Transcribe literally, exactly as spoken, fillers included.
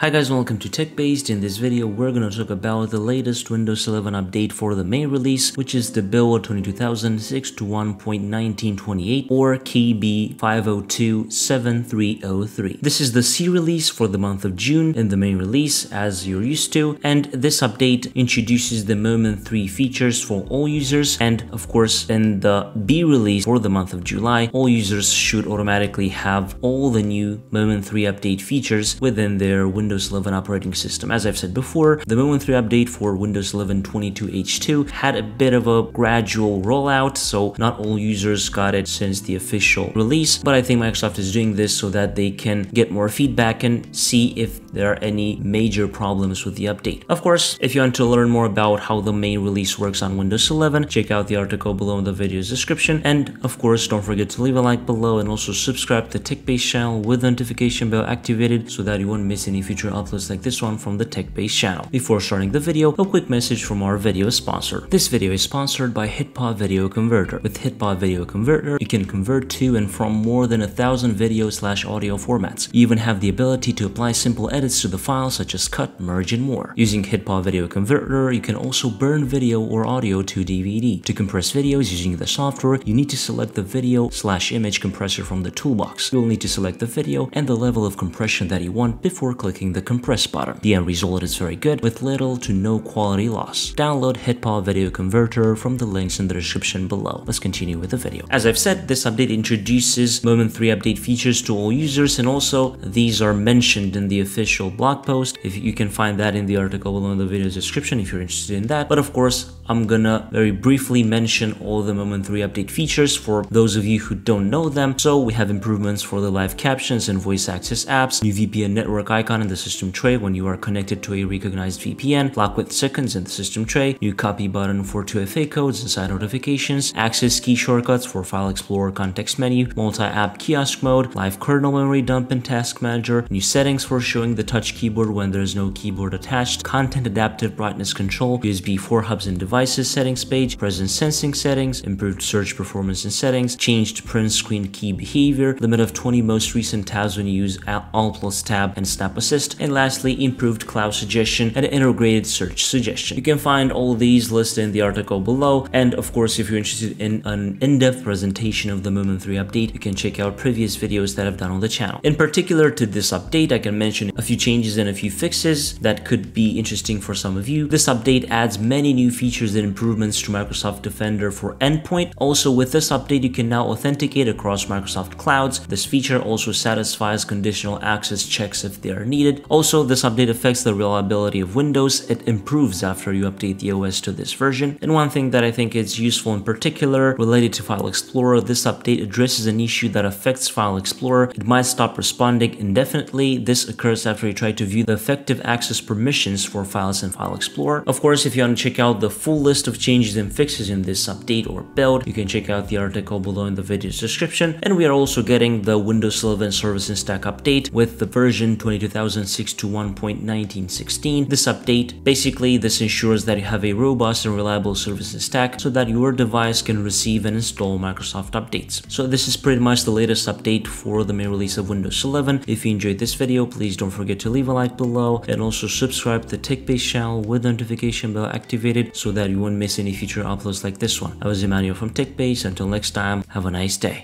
Hi guys, welcome to TechBase. In this video, we're gonna talk about the latest Windows eleven update for the May release, which is the build twenty-two thousand six twenty-one point nineteen twenty-eight or K B five oh two seven three oh three. This is the C release for the month of June and the May release, as you're used to, and this update introduces the Moment three features for all users, and of course, in the B release for the month of July, all users should automatically have all the new Moment three update features within their Windows Windows eleven operating system. As I've said before, the Moment three update for Windows eleven twenty-two H two had a bit of a gradual rollout, so not all users got it since the official release, but I think Microsoft is doing this so that they can get more feedback and see if there are any major problems with the update. Of course, if you want to learn more about how the May release works on Windows eleven, check out the article below in the video's description, and of course, don't forget to leave a like below and also subscribe to the TechBase channel with the notification bell activated so that you won't miss any future uploads like this one from the TechBase channel. Before starting the video, a quick message from our video sponsor. This video is sponsored by HitPaw Video Converter. With HitPaw Video Converter, you can convert to and from more than a thousand video slash audio formats. You even have the ability to apply simple edits to the file, such as cut, merge, and more. Using HitPaw Video Converter, you can also burn video or audio to D V D. To compress videos using the software, you need to select the video slash image compressor from the toolbox. You'll need to select the video and the level of compression that you want before clicking the compress button. The end result is very good with little to no quality loss. Download HitPaw Video Converter from the links in the description below. Let's continue with the video. As I've said, this update introduces Moment three update features to all users, and also these are mentioned in the official blog post. If you can find that in the article below in the video's description if you're interested in that. But of course, I'm gonna very briefly mention all the Moment three update features for those of you who don't know them. So we have improvements for the live captions and voice access apps, new V P N network icon in the system tray when you are connected to a recognized V P N, lock with seconds in the system tray, new copy button for two F A codes inside notifications, access key shortcuts for File Explorer context menu, multi-app kiosk mode, live kernel memory dump and task manager, new settings for showing the touch keyboard when there is no keyboard attached, content adaptive brightness control, U S B four hubs and devices, Devices settings page, presence sensing settings, improved search performance and settings, changed print screen key behavior, limit of twenty most recent tabs when you use Alt plus Tab and Snap Assist, and lastly, improved cloud suggestion and integrated search suggestion. You can find all these listed in the article below, and of course, if you're interested in an in-depth presentation of the Moment three update, you can check out previous videos that I've done on the channel. In particular to this update, I can mention a few changes and a few fixes that could be interesting for some of you. This update adds many new features and improvements to Microsoft Defender for Endpoint. Also, with this update, you can now authenticate across Microsoft clouds. This feature also satisfies conditional access checks if they are needed. Also, this update affects the reliability of Windows. It improves after you update the O S to this version. And one thing that I think is useful in particular, related to File Explorer, this update addresses an issue that affects File Explorer. It might stop responding indefinitely. This occurs after you try to view the effective access permissions for files in File Explorer. Of course, if you want to check out the full list of changes and fixes in this update or build, you can check out the article below in the video's description. And we are also getting the Windows eleven service and stack update with the version twenty-two thousand six twenty-one point nineteen sixteen. This update, basically, this ensures that you have a robust and reliable service and stack so that your device can receive and install Microsoft updates. So this is pretty much the latest update for the May release of Windows eleven. If you enjoyed this video, please don't forget to leave a like below and also subscribe to the TechBase channel with the notification bell activated so that you won't miss any future uploads like this one. I was Emmanuel from TechBase. Until next time, have a nice day.